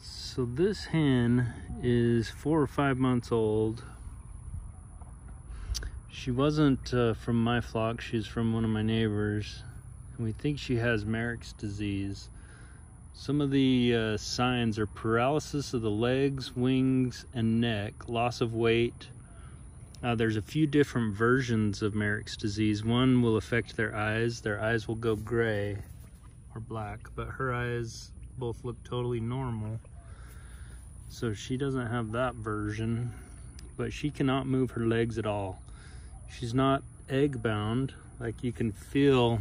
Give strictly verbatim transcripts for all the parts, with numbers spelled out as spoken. So this hen is four or five months old. She wasn't uh, from my flock, she's from one of my neighbors. And we think she has Marek's disease. Some of the uh, signs are paralysis of the legs, wings, and neck, loss of weight. Uh, there's a few different versions of Marek's disease. One will affect their eyes. Their eyes will go gray or black, but her eyes both look totally normal. So she doesn't have that version, but she cannot move her legs at all. She's not egg bound, like you can feel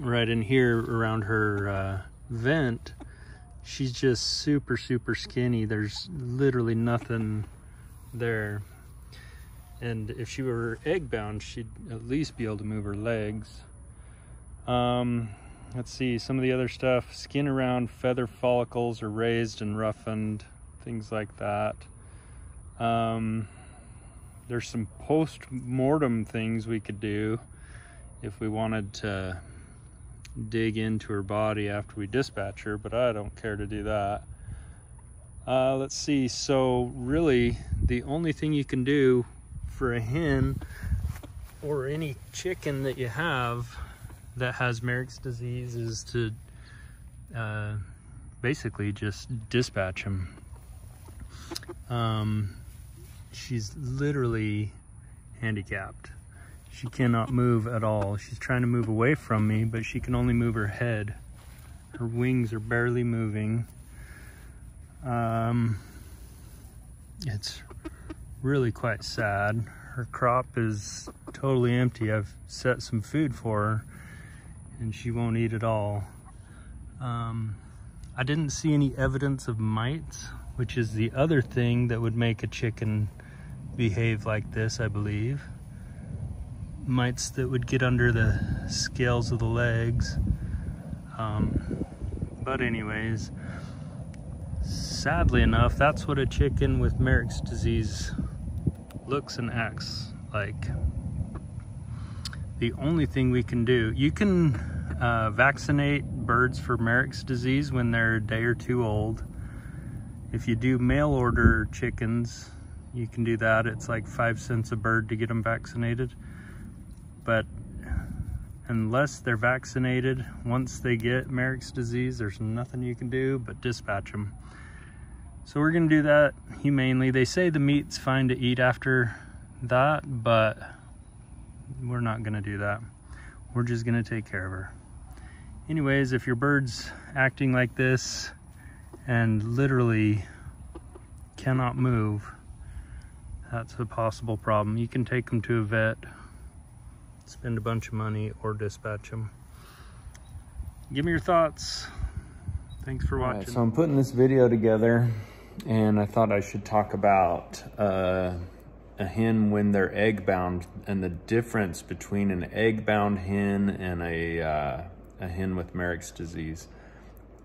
right in here around her uh, vent. She's just super, super skinny. There's literally nothing there. And if she were egg bound, she'd at least be able to move her legs. Um, let's see, some of the other stuff. Skin around feather follicles are raised and roughened, things like that. Um, there's some post-mortem things we could do if we wanted to dig into her body after we dispatch her, but I don't care to do that. Uh, let's see, so really the only thing you can do for a hen or any chicken that you have that has Marek's disease is to uh, basically just dispatch him. Um, she's literally handicapped. She cannot move at all. She's trying to move away from me, but she can only move her head. Her wings are barely moving. Um, it's really quite sad. Her crop is totally empty. I've set some food for her and she won't eat at all. Um, I didn't see any evidence of mites, which is the other thing that would make a chicken behave like this, I believe. Mites that would get under the scales of the legs. Um, but anyways, sadly enough, that's what a chicken with Marek's disease looks and acts like. The only thing we can do, you can uh, vaccinate birds for Marek's disease when they're a day or two old. If you do mail order chickens, you can do that. It's like five cents a bird to get them vaccinated. But unless they're vaccinated, once they get Marek's disease, there's nothing you can do but dispatch them. So we're gonna do that humanely. They say the meat's fine to eat after that, but we're not gonna do that. We're just gonna take care of her. Anyways, if your bird's acting like this and literally cannot move, that's a possible problem. You can take them to a vet, spend a bunch of money, or dispatch them. Give me your thoughts. Thanks for watching. Right, so I'm putting this video together and I thought I should talk about uh, a hen when they're egg bound and the difference between an egg bound hen and a, uh, a hen with Marek's disease.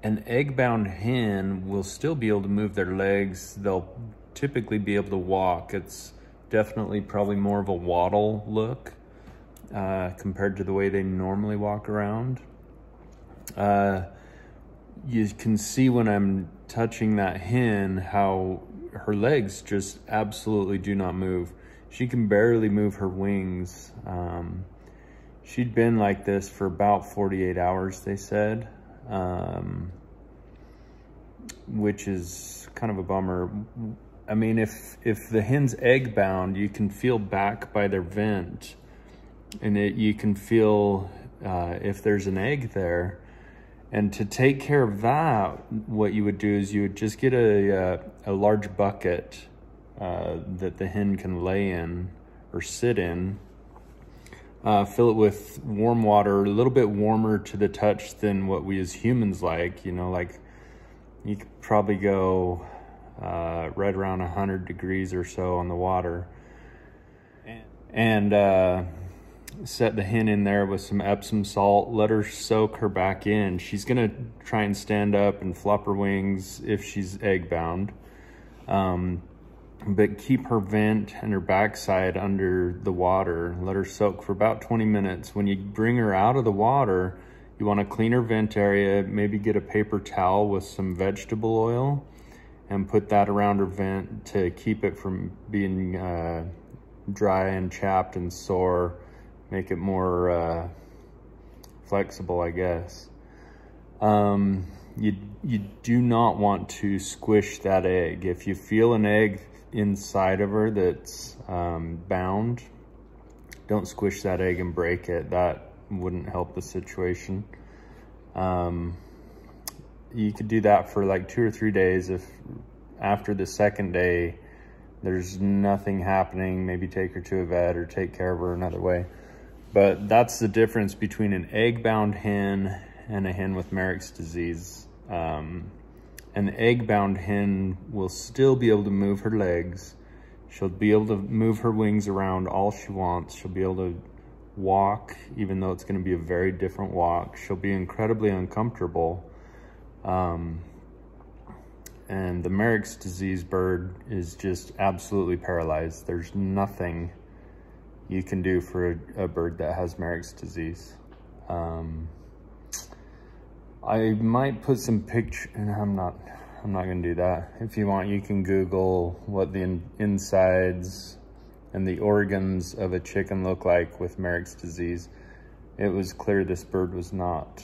An egg bound hen will still be able to move their legs. They'll typically be able to walk. It's definitely probably more of a waddle look. Uh, compared to the way they normally walk around. Uh, you can see when I'm touching that hen how her legs just absolutely do not move. She can barely move her wings. Um, she'd been like this for about forty-eight hours, they said, um, which is kind of a bummer. I mean, if, if the hen's egg bound, you can feel back by their vent. And it, you can feel uh, if there's an egg there. And to take care of that, what you would do is you would just get a, a, a large bucket uh, that the hen can lay in or sit in. Uh, fill it with warm water, a little bit warmer to the touch than what we as humans like. You know, like you could probably go uh, right around one hundred degrees or so on the water. And... Uh, set the hen in there with some Epsom salt, let her soak her back in. She's gonna try and stand up and flop her wings if she's egg bound. Um, but keep her vent and her backside under the water. Let her soak for about twenty minutes. When you bring her out of the water, You want a cleaner vent area, maybe get a paper towel with some vegetable oil and put that around her vent to keep it from being uh, dry and chapped and sore, make it more uh, flexible, I guess. Um, you, you do not want to squish that egg. If you feel an egg inside of her that's um, bound, don't squish that egg and break it. That wouldn't help the situation. Um, you could do that for like two or three days. If after the second day, there's nothing happening, maybe take her to a vet or take care of her another way. But that's the difference between an egg-bound hen and a hen with Marek's disease. Um, an egg-bound hen will still be able to move her legs. She'll be able to move her wings around all she wants. She'll be able to walk, even though it's going to be a very different walk. She'll be incredibly uncomfortable. Um, and the Marek's disease bird is just absolutely paralyzed. There's nothing you can do for a, a bird that has Marek's disease. Um, I might put some picture, and I'm not, I'm not going to do that. If you want, you can Google what the in insides and the organs of a chicken look like with Marek's disease. It was clear this bird was not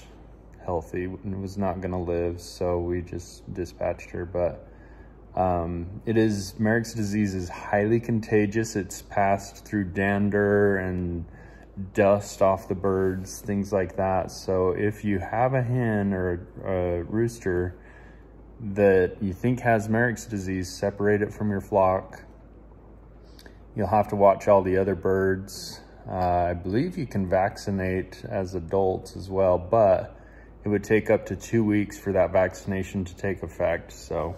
healthy and was not gonna live, so we just dispatched her. But um, it is, Marek's disease is highly contagious. It's passed through dander and dust off the birds, things like that. So if you have a hen or a rooster that you think has Marek's disease, separate it from your flock. You'll have to watch all the other birds. Uh, I believe you can vaccinate as adults as well, but it would take up to two weeks for that vaccination to take effect. So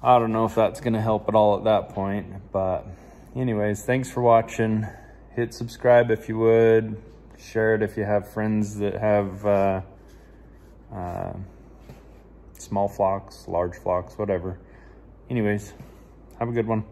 I don't know if that's gonna help at all at that point, but anyways, thanks for watching. Hit subscribe if you would. Share it if you have friends that have uh, uh, small flocks, large flocks, whatever. Anyways, have a good one.